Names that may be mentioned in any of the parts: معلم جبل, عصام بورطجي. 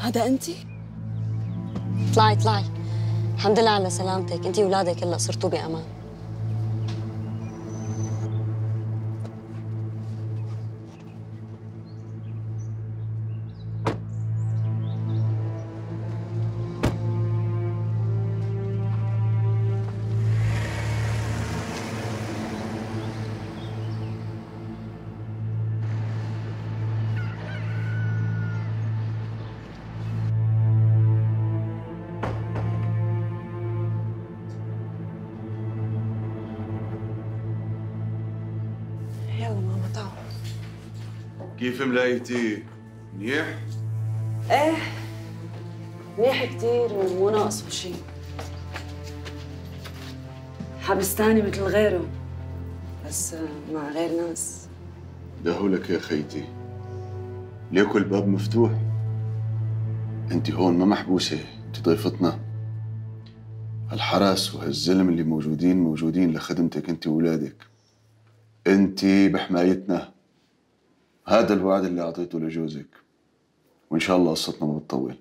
هذا انتي؟ اطلعي اطلعي، الحمد لله على سلامتك، انتي واولادك هلا صرتوا بامان. كيف ملاقيتيه؟ منيح؟ ايه منيح كتير ومو ناقصه شي. حبستاني مثل غيره بس مع غير ناس. دهولك يا خيتي، ليكو الباب مفتوح، انت هون ما محبوسه، انت ضيفتنا. هالحرس وهالزلم اللي موجودين لخدمتك انت وولادك، انت بحمايتنا. هذا الوعد اللي اعطيته لجوزك، وان شاء الله قصتنا ما بتطول.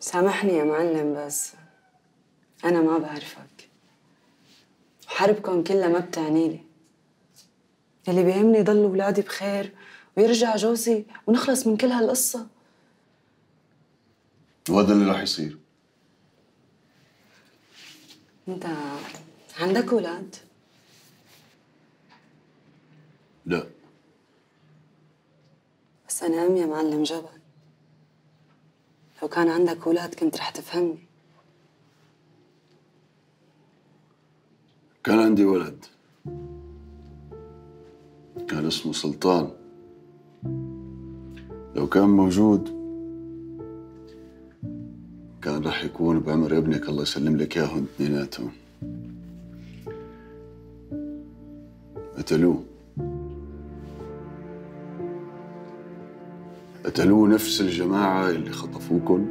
سامحني يا معلم بس انا ما بعرفك، وحربكم كلها ما بتعنيلي. اللي بيهمني يضلوا اولادي بخير ويرجع جوزي ونخلص من كل هالقصه. وهذا اللي راح يصير. انت عندك اولاد؟ لا بس أنا أم يا معلم جبل، لو كان عندك أولاد كنت رح تفهمني. كان عندي ولد كان اسمه سلطان، لو كان موجود كان رح يكون بعمر ابنك الله يسلم لك إياهم اثنيناتهم. قتلوه نفس الجماعة اللي خطفوكن،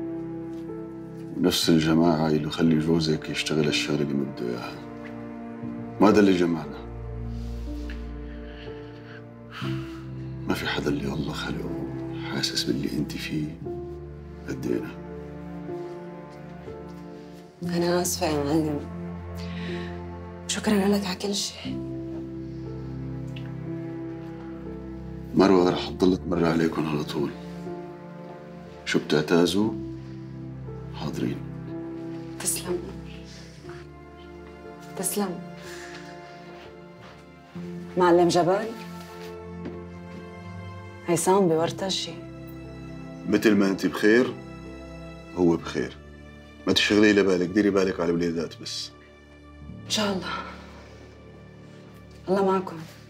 ونفس الجماعة اللي خلي جوزك يشتغل الشغلة اللي ما بده إياها. وهذا اللي جمعنا. ما في حدا اللي الله خلقه حاسس باللي أنت فيه قدينا. أنا آسفة يا معلم، شكراً لك على كل شيء. مروة رح تضل تمر عليكن على طول، شو بتعتازوا حاضرين. تسلم تسلم. معلم جبل، عصام بورطجي، مثل ما انت بخير هو بخير، ما تشغلي له بالك، ديري بالك على الولادات بس. ان شاء الله. الله معكم.